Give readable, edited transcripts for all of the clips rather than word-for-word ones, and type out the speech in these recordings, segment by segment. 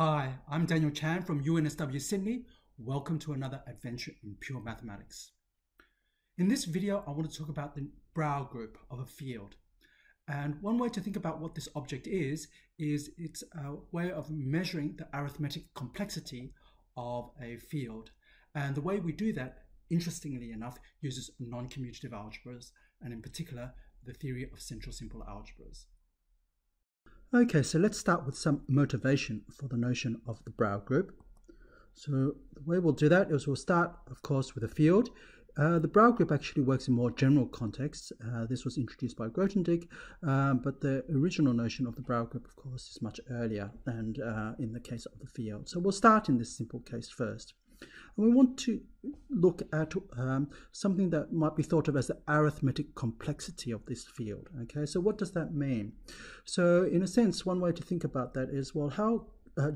Hi, I'm Daniel Chan from UNSW Sydney. Welcome to another adventure in pure mathematics. In this video, I want to talk about the Brauer group of a field. And one way to think about what this object is it's a way of measuring the arithmetic complexity of a field. And the way we do that, interestingly enough, uses non-commutative algebras, and in particular, the theory of central simple algebras. Okay, so let's start with some motivation for the notion of the Brauer group. So the way we'll do that is we'll start, of course, with a field. The Brauer group actually works in more general contexts. This was introduced by Grothendieck, but the original notion of the Brauer group, of course, is much earlier and in the case of the field. So we'll start in this simple case first. And we want to look at something that might be thought of as the arithmetic complexity of this field. Okay, so what does that mean? So in a sense, one way to think about that is, well, how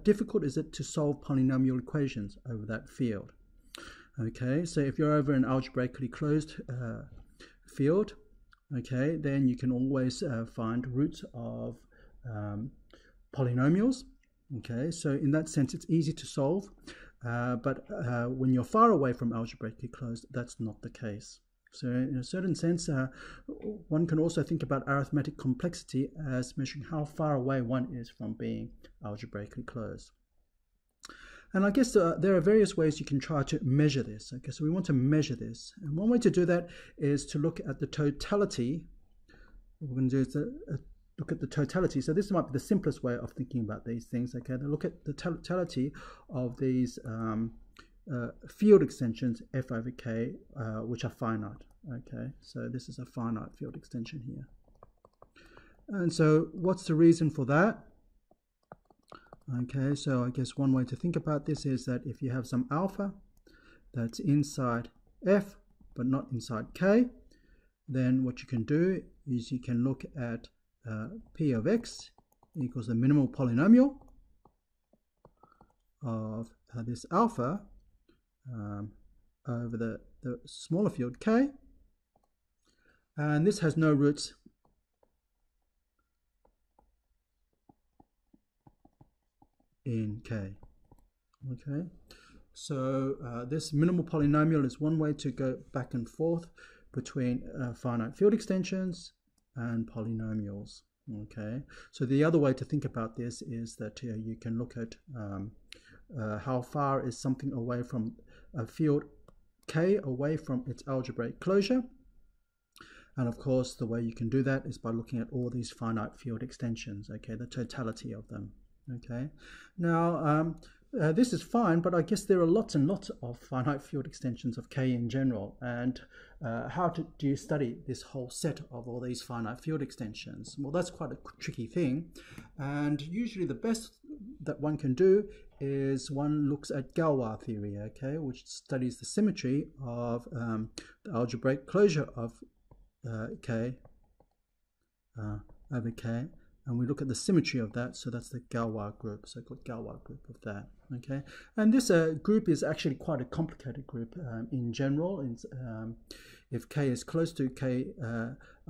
difficult is it to solve polynomial equations over that field? Okay, so if you're over an algebraically closed field, okay, then you can always find roots of polynomials. Okay, so in that sense, it's easy to solve. But when you're far away from algebraically closed, that's not the case. So in a certain sense, one can also think about arithmetic complexity as measuring how far away one is from being algebraically closed. And I guess there are various ways you can try to measure this. Okay, so we want to measure this. And one way to do that is to look at the totality. What we're going to do is look at the totality. So this might be the simplest way of thinking about these things. Okay, they look at the totality of these field extensions f over k, which are finite. Okay, so this is a finite field extension here. And so what's the reason for that? Okay, so I guess one way to think about this is that if you have some alpha that's inside f but not inside k, then what you can do is you can look at P of x equals the minimal polynomial of this alpha over the smaller field k, and this has no roots in k. Okay, so this minimal polynomial is one way to go back and forth between finite field extensions and polynomials. Okay, so the other way to think about this is that you can look at how far is something away from a field k away from its algebraic closure, and of course the way you can do that is by looking at all these finite field extensions, okay, the totality of them. Okay, now this is fine, but I guess there are lots and lots of finite field extensions of K in general, and do you study this whole set of all these finite field extensions? Well, that's quite a tricky thing, and usually the best that one can do is one looks at Galois theory, okay, which studies the symmetry of the algebraic closure of K over K. And we look at the symmetry of that, so that's the Galois group, so-called Galois group of that. Okay, and this group is actually quite a complicated group in general. If k is close to k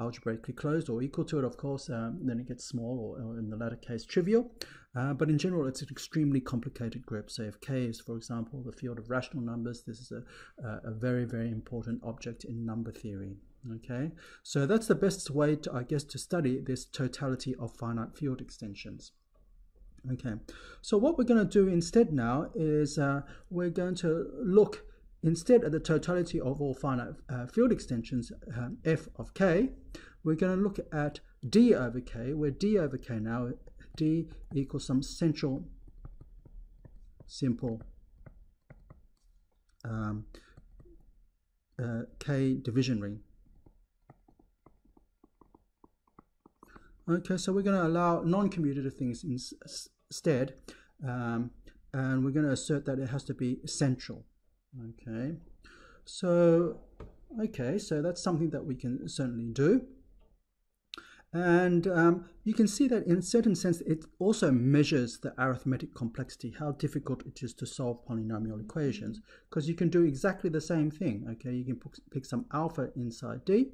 algebraically closed or equal to it, of course, then it gets small, or in the latter case, trivial. But in general, it's an extremely complicated group. So if k is, for example, the field of rational numbers, this is a very, very important object in number theory. Okay, so that's the best way, I guess, to study this totality of finite field extensions. Okay, so what we're going to do instead now is we're going to look instead at the totality of all finite field extensions, f of k. We're going to look at d over k, where d over k now, d equals some central simple k division ring. Okay, so we're going to allow non-commutative things instead, and we're going to assert that it has to be central. Okay, so that's something that we can certainly do. And you can see that in a certain sense, it also measures the arithmetic complexity, how difficult it is to solve polynomial equations, because you can do exactly the same thing. Okay, you can pick some alpha inside D.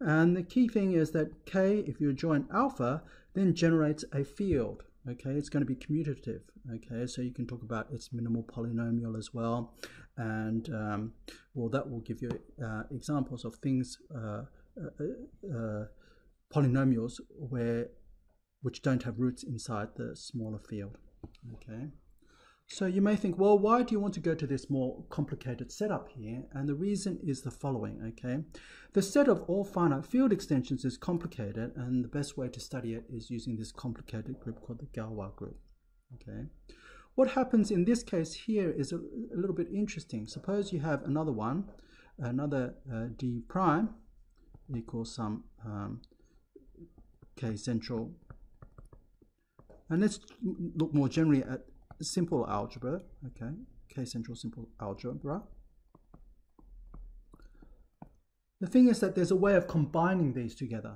And the key thing is that k, if you join alpha, then generates a field. Okay, it's going to be commutative. Okay, so you can talk about its minimal polynomial as well, and well, that will give you examples of things, polynomials which don't have roots inside the smaller field. Okay, so you may think, well, why do you want to go to this more complicated setup here? And the reason is the following. Okay, the set of all finite field extensions is complicated, and the best way to study it is using this complicated group called the Brauer group. Okay, what happens in this case here is a little bit interesting. Suppose you have another one, another d prime equals some k central. And let's look more generally at simple algebra, okay, K-central simple algebra. The thing is that there's a way of combining these together.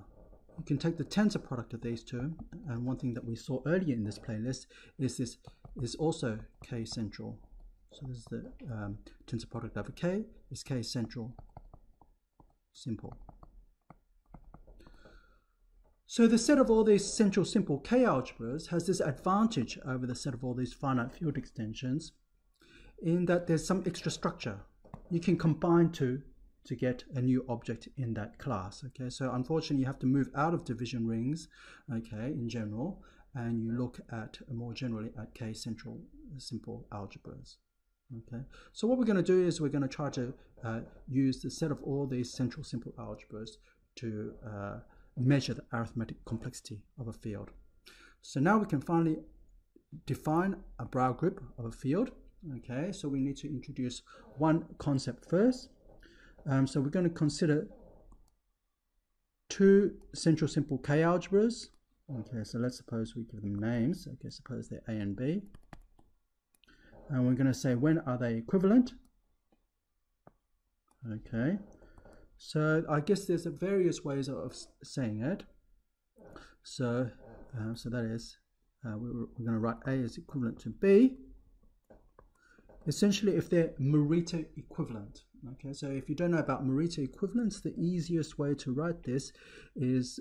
You can take the tensor product of these two, and one thing that we saw earlier in this playlist is this is also K-central. So this is the tensor product over K is K-central simple. So the set of all these central simple K-algebras has this advantage over the set of all these finite field extensions in that there's some extra structure. You can combine two to get a new object in that class. Okay, so unfortunately you have to move out of division rings, okay, in general, and you look at more generally at K-central simple algebras. Okay, so what we're going to do is we're going to try to use the set of all these central simple algebras to measure the arithmetic complexity of a field. So now we can finally define a Brauer group of a field. Okay, so we need to introduce one concept first. So we're going to consider two central simple K-algebras. Okay, so let's suppose we give them names. Okay, suppose they're A and B. And we're going to say, when are they equivalent? Okay. So I guess there's various ways of saying it. So, that is, we're going to write A is equivalent to B. Essentially, if they're Morita equivalent. Okay, so if you don't know about Morita equivalence, the easiest way to write this is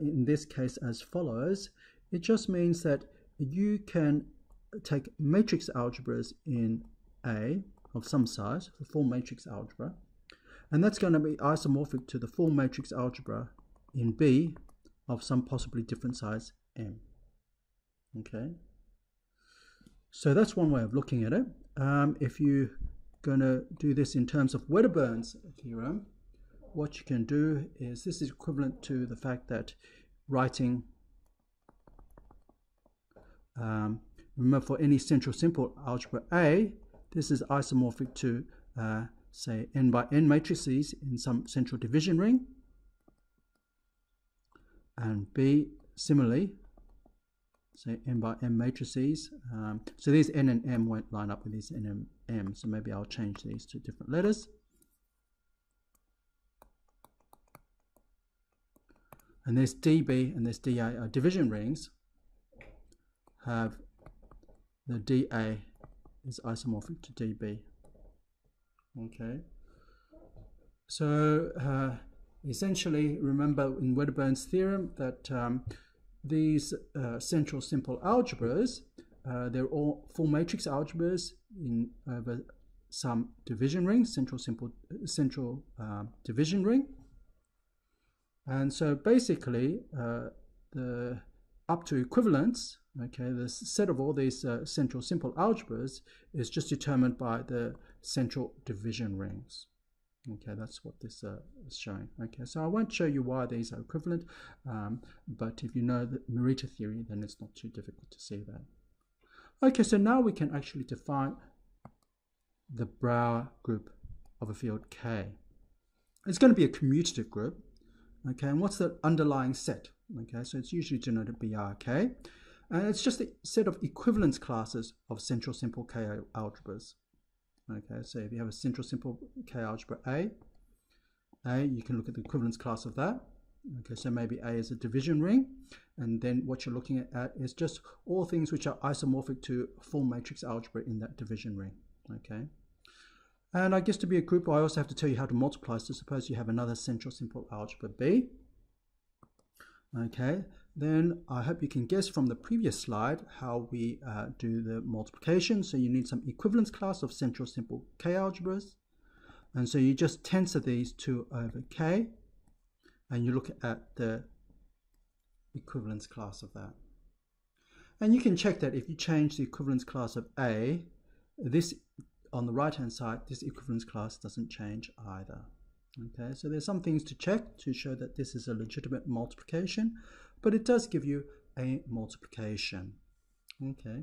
in this case as follows. It just means that you can take matrix algebras in A of some size, the full matrix algebra. And that's going to be isomorphic to the full matrix algebra in B of some possibly different size M. Okay. So that's one way of looking at it. If you're going to do this in terms of Wedderburn's theorem, what you can do is this is equivalent to the fact that writing, remember for any central simple algebra A, this is isomorphic to say n by n matrices in some central division ring, and B similarly, say n by n matrices. So these n and m won't line up with these n and m, so maybe I'll change these to different letters. And this DB and this DA are division rings. Have the DA is isomorphic to DB. Okay, so essentially, remember in Wedderburn's theorem that these central simple algebras, they're all full matrix algebras in over some division ring, central division ring, and so basically the up to equivalence. Okay, the set of all these central simple algebras is just determined by the central division rings. Okay, that's what this is showing. Okay, so I won't show you why these are equivalent, but if you know the Morita theory, then it's not too difficult to see that. Okay, so now we can actually define the Brauer group of a field K. It's going to be a commutative group. Okay, and what's the underlying set? Okay, so it's usually denoted BRK. And it's just a set of equivalence classes of central simple K algebras. Okay, so if you have a central simple K algebra A, you can look at the equivalence class of that. Okay, so maybe A is a division ring. And then what you're looking at is just all things which are isomorphic to full matrix algebra in that division ring. Okay. And I guess to be a group, I also have to tell you how to multiply. So suppose you have another central simple algebra B. Okay. Then I hope you can guess from the previous slide how we do the multiplication. So you need some equivalence class of central simple K algebras. And so you just tensor these 2 over K, and you look at the equivalence class of that. And you can check that if you change the equivalence class of A, this on the right-hand side, this equivalence class doesn't change either. Okay, so there's some things to check to show that this is a legitimate multiplication, but it does give you a multiplication. Okay,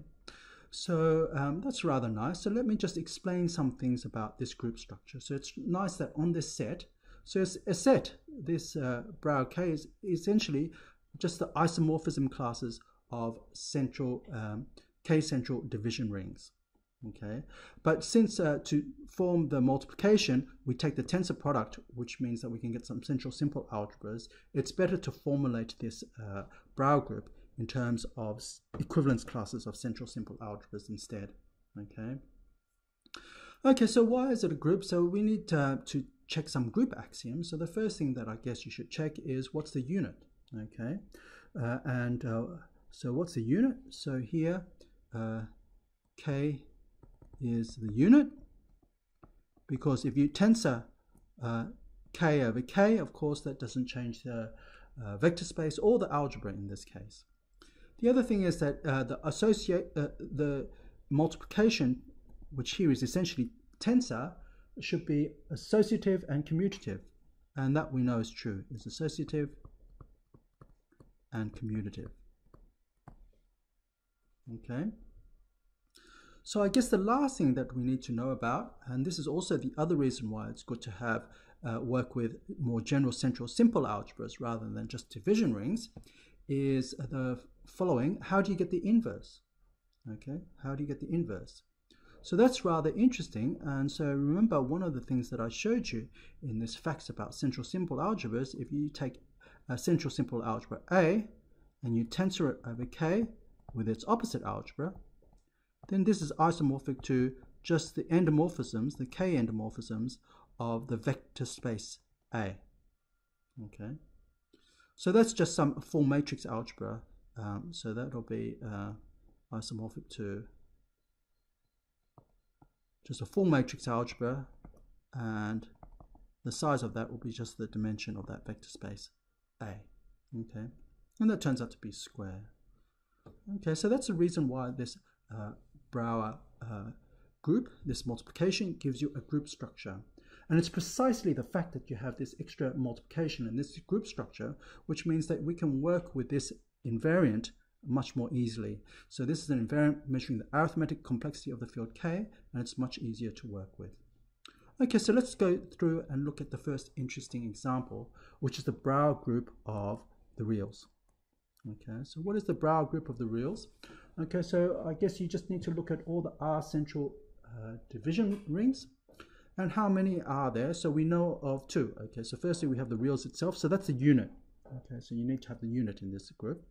so that's rather nice. So let me just explain some things about this group structure. So it's nice that on this set, so it's a set, this Brauer K is essentially just the isomorphism classes of central K-central division rings. Okay, but since to form the multiplication, we take the tensor product, which means that we can get some central simple algebras, it's better to formulate this Brauer group in terms of equivalence classes of central simple algebras instead. Okay. Okay, so why is it a group? So we need to check some group axioms. So the first thing that I guess you should check is what's the unit? Okay, so what's the unit? So here, K is the unit, because if you tensor K over K, of course, that doesn't change the vector space or the algebra in this case. The other thing is that the multiplication, which here is essentially tensor, should be associative and commutative, and that we know is true. It's associative and commutative. Okay. So I guess the last thing that we need to know about, and this is also the other reason why it's good to have work with more general central simple algebras rather than just division rings, is the following. How do you get the inverse? Okay, how do you get the inverse? So that's rather interesting. And so remember one of the things that I showed you in this facts about central simple algebras, if you take a central simple algebra A and you tensor it over K with its opposite algebra, then this is isomorphic to just the endomorphisms, the K endomorphisms of the vector space A. Okay, so that's just some full matrix algebra. So that'll be isomorphic to just a full matrix algebra, and the size of that will be just the dimension of that vector space A. Okay, and that turns out to be square. Okay, so that's the reason why this Brauer group, this multiplication, gives you a group structure. And it's precisely the fact that you have this extra multiplication and this group structure, which means that we can work with this invariant much more easily. So this is an invariant measuring the arithmetic complexity of the field K, and it's much easier to work with. Okay, so let's go through and look at the first interesting example, which is the Brauer group of the reals. Okay, so what is the Brauer group of the reals? Okay, so I guess you just need to look at all the R central division rings, and how many are there? So we know of 2. Okay, so firstly we have the reals itself, so that's the unit. Okay, so you need to have the unit in this group.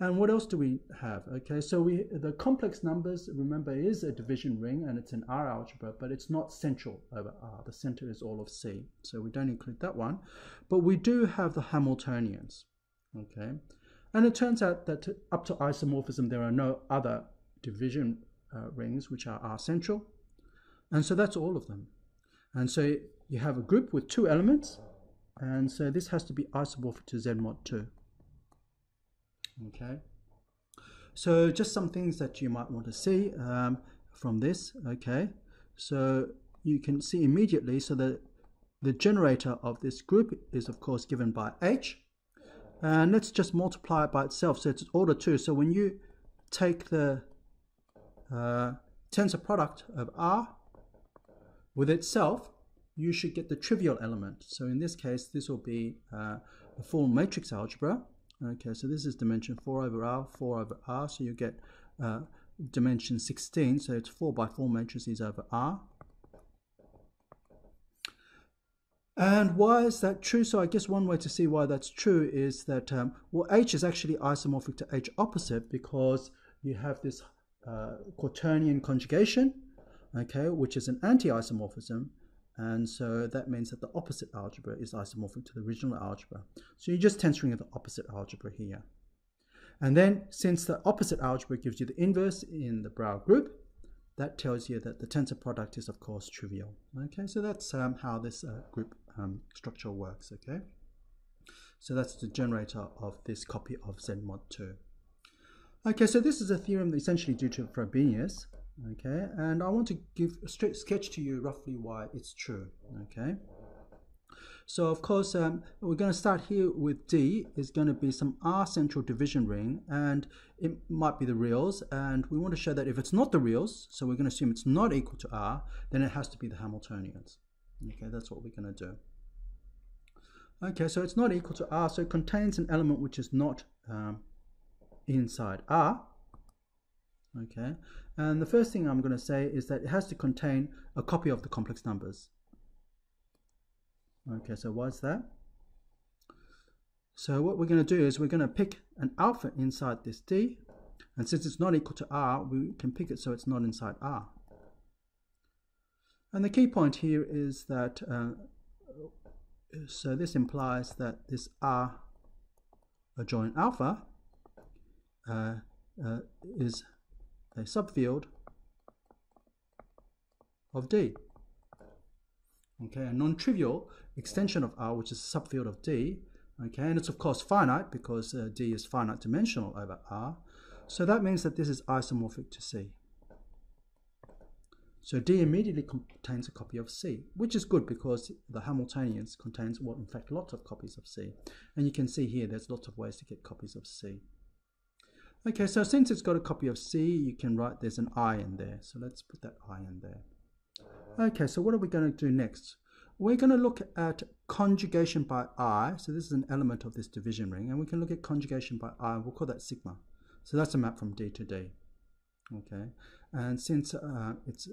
And what else do we have? Okay, so the complex numbers, remember, is a division ring, and it's an R algebra, but it's not central over R. The center is all of C, so we don't include that one. But we do have the Hamiltonians. Okay. And it turns out that up to isomorphism, there are no other division rings which are R central. And so that's all of them. And so you have a group with 2 elements. And so this has to be isomorphic to Z mod 2. Okay. So just some things that you might want to see from this. Okay. So you can see immediately. So the generator of this group is, of course, given by H. And let's just multiply it by itself, so it's order 2. So when you take the tensor product of R with itself, you should get the trivial element. So in this case, this will be a full matrix algebra. Okay, so this is dimension 4 over R, 4 over R. So you get dimension 16, so it's 4 by 4 matrices over R. And why is that true? So I guess one way to see why that's true is that, well, H is actually isomorphic to H opposite, because you have this quaternion conjugation, okay, which is an anti-isomorphism. And so that means that the opposite algebra is isomorphic to the original algebra. So you're just tensoring the opposite algebra here. And then since the opposite algebra gives you the inverse in the Brauer group, that tells you that the tensor product is, of course, trivial. Okay, so that's how this group structure works. Okay, so that's the generator of this copy of Z mod 2. Okay, so this is a theorem essentially due to Frobenius. Okay, and I want to give a straight sketch to you roughly why it's true. Okay, so of course we're going to start here with D is going to be some R central division ring, and it might be the reals, and we want to show that if it's not the reals, so we're going to assume it's not equal to R, then it has to be the Hamiltonians. Okay, that's what we're going to do. Okay, so it's not equal to R, so it contains an element which is not inside R. Okay, and the first thing I'm going to say is that it has to contain a copy of the complex numbers. Okay, so why is that? So what we're going to do is we're going to pick an alpha inside this D, and since it's not equal to R, we can pick it so it's not inside R. And the key point here is that so this implies that this R adjoint alpha is a subfield of D. Okay, a non-trivial extension of R, which is a subfield of D. Okay, and it's of course finite because D is finite dimensional over R. So that means that this is isomorphic to C. So D immediately contains a copy of C, which is good because the Hamiltonians contains, well, in fact, lots of copies of C. And you can see here there's lots of ways to get copies of C. Okay, so since it's got a copy of C, you can write there's an I in there. So let's put that I in there. Okay, so what are we going to do next? We're going to look at conjugation by I. So this is an element of this division ring, and we can look at conjugation by I. We'll call that sigma. So that's a map from D to D. Okay, and since it's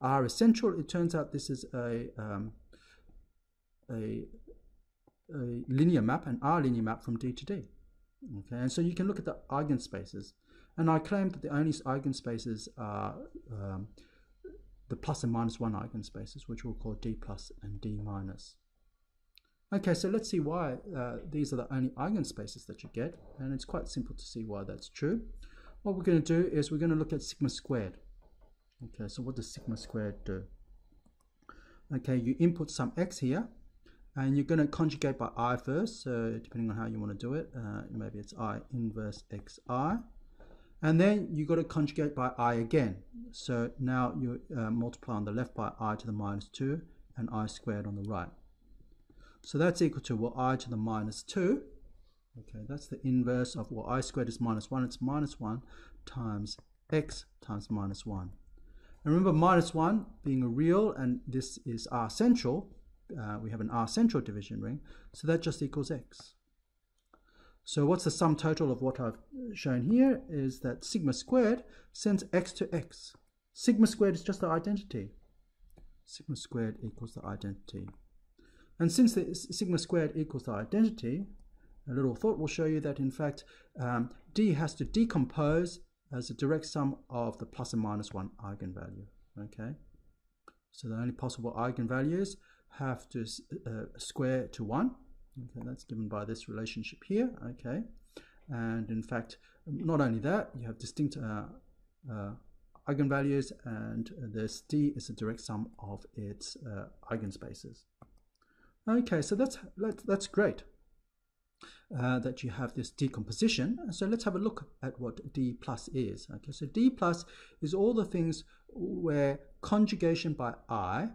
R is central, it turns out this is a linear map, an R linear map from D to D. Okay, and so you can look at the eigenspaces, and I claim that the only eigenspaces are the plus and minus one eigenspaces, which we'll call D plus and D minus. Okay, so let's see why these are the only eigenspaces that you get, and it's quite simple to see why that's true. What we're going to do is we're going to look at sigma squared. Okay, so what does sigma squared do? Okay, you input some x here, and you're going to conjugate by I first, so depending on how you want to do it, maybe it's I inverse xi. And then you've got to conjugate by I again. So now you multiply on the left by I to the minus 2 and I squared on the right. So that's equal to, well, I to the minus 2. Okay, that's the inverse of, well, I squared is minus 1. It's minus 1 times x times minus 1. And remember, minus 1 being a real, and this is R central. We have an R central division ring. So that just equals x. So what's the sum total of what I've shown here is that sigma squared sends x to x. Sigma squared is just the identity. Sigma squared equals the identity. And since the sigma squared equals the identity, a little thought will show you that, in fact, D has to decompose as a direct sum of the plus and minus one eigenvalue. Okay, so the only possible eigenvalues have to square to 1. Okay, that's given by this relationship here. Okay, and in fact, not only that, you have distinct eigenvalues, and this D is a direct sum of its eigenspaces. Okay, so that's great that you have this decomposition. So let's have a look at what D plus is. Okay, so D plus is all the things where conjugation by I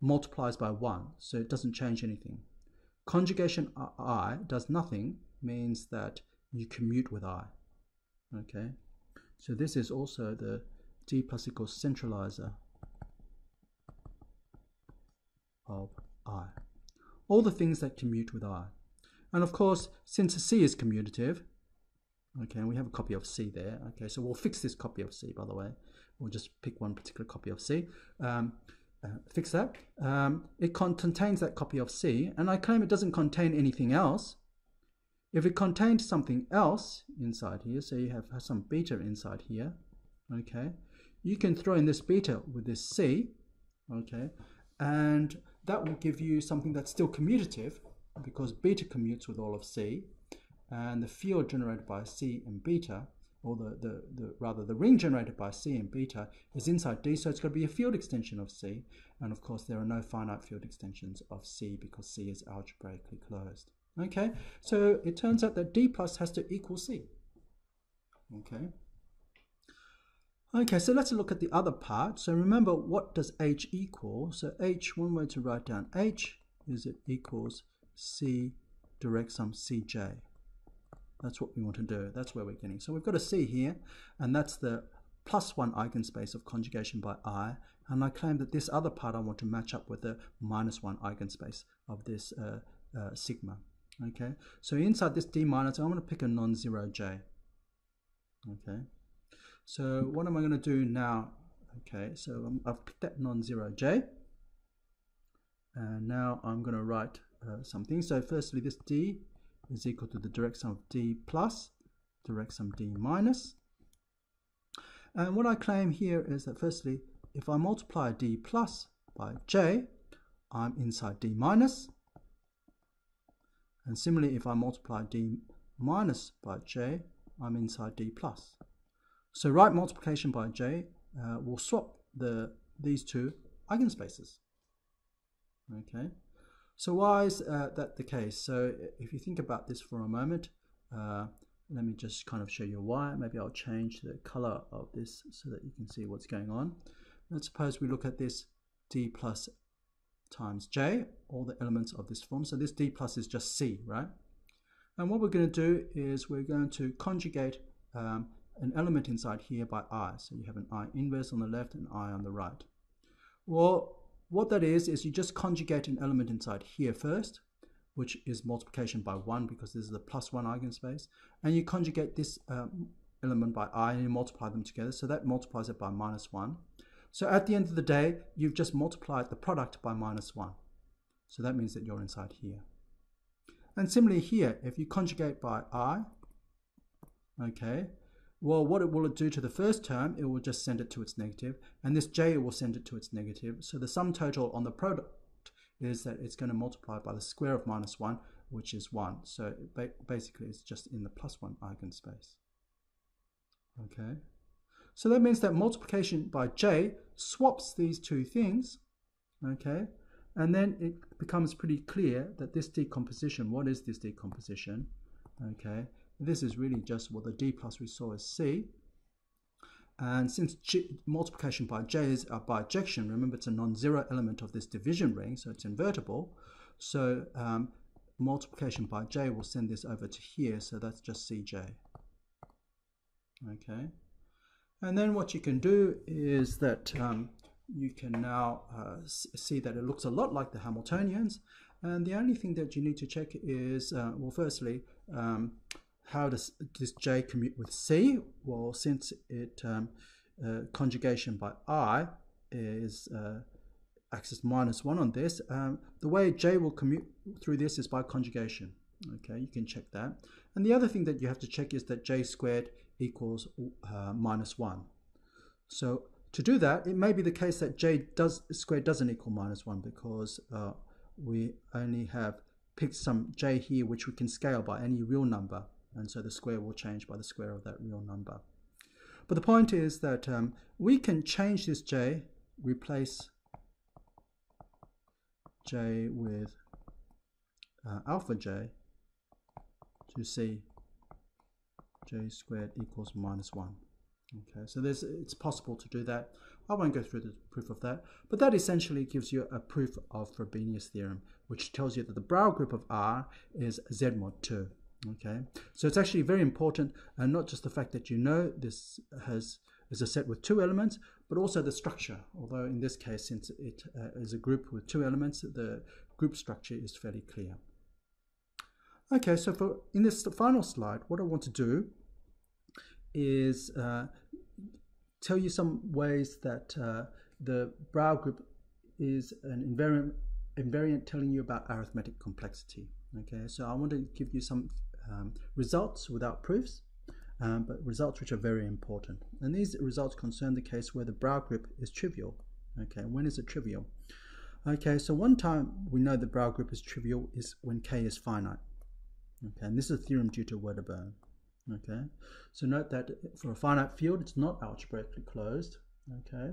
multiplies by 1, so it doesn't change anything. Conjugation I does nothing means that you commute with I. Okay, so this is also the D plus equals centralizer of I. All the things that commute with I. And of course, since C is commutative, okay, and we have a copy of C there. Okay, so we'll fix this copy of C, by the way. We'll just pick one particular copy of C. Fix that. It contains that copy of C, and I claim it doesn't contain anything else. If it contained something else inside here, so you have some beta inside here, okay, you can throw in this beta with this C, okay, and that will give you something that's still commutative because beta commutes with all of C, and the field generated by C and beta, or rather the ring generated by C and beta is inside D, so it's going to be a field extension of C, and of course there are no finite field extensions of C because C is algebraically closed. Okay, so it turns out that D plus has to equal C. Okay. Okay, so let's look at the other part. So remember, what does H equal? So H, one way to write down H is it equals C direct sum Cj. That's what we want to do. That's where we're getting. So we've got a C here, and that's the +1 eigenspace of conjugation by I. And I claim that this other part I want to match up with the -1 eigenspace of this sigma. Okay, so inside this D minus, I'm going to pick a non-zero J. Okay, so what am I going to do now? Okay, so I've picked that non-zero J, and now I'm going to write something. So firstly, this D is equal to the direct sum of D plus direct sum D minus. And what I claim here is that firstly, if I multiply D plus by J, I'm inside D minus. And similarly, if I multiply D minus by J, I'm inside D plus. So right multiplication by J will swap these two eigenspaces. Okay. So why is that the case? So if you think about this for a moment, let me just kind of show you why. Maybe I'll change the color of this so that you can see what's going on. Let's suppose we look at this D plus times J, all the elements of this form. So this D plus is just C, right? And what we're going to do is we're going to conjugate an element inside here by I. So you have an I inverse on the left and I on the right. Well, what that is you just conjugate an element inside here first, which is multiplication by 1 because this is the +1 eigenspace, and you conjugate this element by I and you multiply them together, so that multiplies it by -1. So at the end of the day, you've just multiplied the product by -1. So that means that you're inside here. And similarly here, if you conjugate by I, okay, well, what it will do to the first term, it will just send it to its negative, and this J will send it to its negative. So the sum total on the product is that it's going to multiply by the square of -1, which is 1. So it basically it's just in the +1 eigenspace. Okay. So that means that multiplication by J swaps these two things. Okay. And then it becomes pretty clear that this decomposition, what is this decomposition? Okay. This is really just what the D plus we saw is C. And since multiplication by J is by ejection, remember it's a non-zero element of this division ring, so it's invertible. So multiplication by J will send this over to here, so that's just Cj. Okay. And then what you can do is that you can now see that it looks a lot like the Hamiltonians. And the only thing that you need to check is, well, firstly, how does this J commute with C? Well, since it conjugation by I is axis -1 on this, the way J will commute through this is by conjugation. Okay, you can check that. And the other thing that you have to check is that J squared equals -1. So to do that, it may be the case that J squared doesn't equal -1 because we only have picked some J here which we can scale by any real number. And so the square will change by the square of that real number. But the point is that we can change this J, replace J with alpha J to see J squared equals -1. Okay, so it's possible to do that. I won't go through the proof of that, but that essentially gives you a proof of Frobenius theorem, which tells you that the Brauer group of R is Z mod 2. Okay, so it's actually very important, and not just the fact that you know this is a set with two elements, but also the structure. Although in this case, since it is a group with two elements, the group structure is fairly clear. Okay, so in this final slide, what I want to do is tell you some ways that the Brauer group is an invariant telling you about arithmetic complexity. Okay, so I want to give you some results without proofs, but results which are very important. And these results concern the case where the Brauer group is trivial. Okay, when is it trivial? Okay, so one time we know the Brauer group is trivial is when K is finite. Okay, and this is a theorem due to Wedderburn. Okay, so note that for a finite field, it's not algebraically closed. Okay,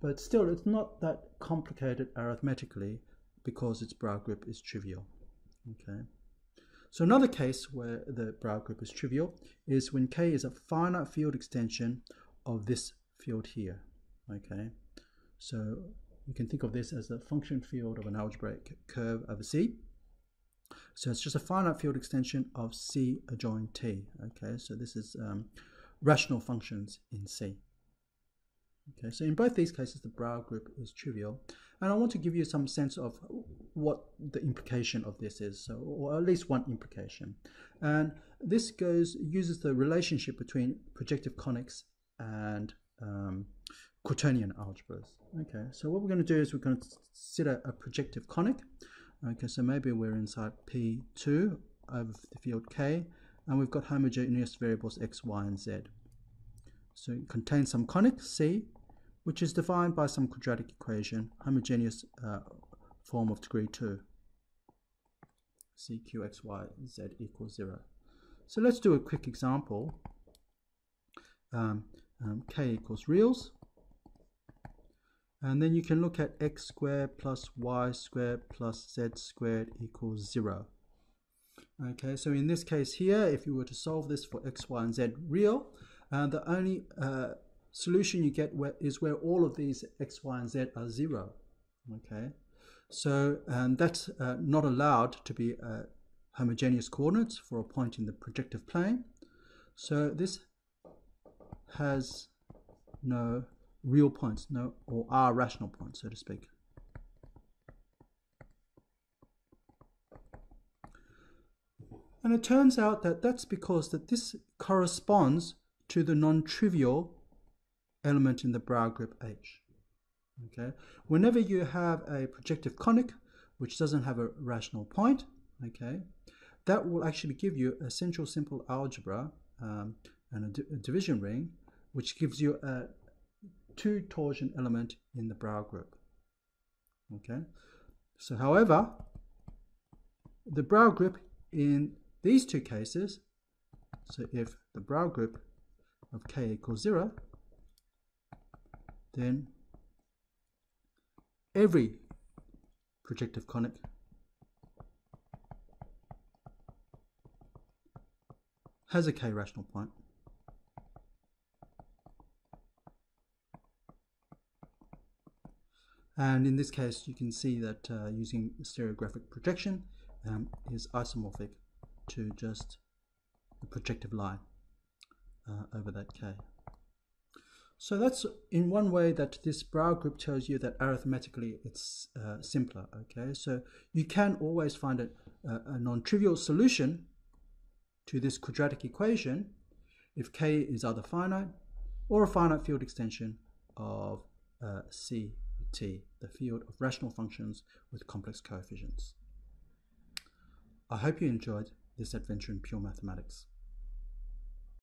but still, it's not that complicated arithmetically because its Brauer group is trivial. Okay, so another case where the Brauer group is trivial is when K is a finite field extension of this field here. Okay, so you can think of this as the function field of an algebraic curve over C. So it's just a finite field extension of C adjoint T. Okay, so this is rational functions in C. Okay, so in both these cases, the Brauer group is trivial. And I want to give you some sense of what the implication of this is, so, or at least one implication. And this uses the relationship between projective conics and quaternion algebras. Okay, so what we're going to do is we're going to consider a projective conic. Okay, so maybe we're inside P2 over the field K, and we've got homogeneous variables X, Y, and Z. So it contains some conic, C, which is defined by some quadratic equation, homogeneous form of degree 2. C, Q, X, Y, Z equals 0. So let's do a quick example. K equals reals. And then you can look at x squared plus y squared plus z squared equals 0. Okay, so in this case here, if you were to solve this for x, y, and z real, the only solution you get is where all of these x, y, and z are 0. Okay, so that's not allowed to be homogeneous coordinates for a point in the projective plane. So this has no real points, or are rational points, so to speak. And it turns out that that's because that this corresponds to the non-trivial element in the Brauer group H. Okay, whenever you have a projective conic which doesn't have a rational point, okay, that will actually give you a central simple algebra and a division ring, which gives you a two torsion element in the Brauer group. Okay, so however, the Brauer group in these two cases, so if the Brauer group of K equals 0, then every projective conic has a K rational point. And in this case, you can see that using stereographic projection is isomorphic to just the projective line over that K. So that's in one way that this Brauer group tells you that arithmetically it's simpler. Okay, so you can always find a non-trivial solution to this quadratic equation if K is either finite or a finite field extension of C. T, the field of rational functions with complex coefficients. I hope you enjoyed this adventure in pure mathematics.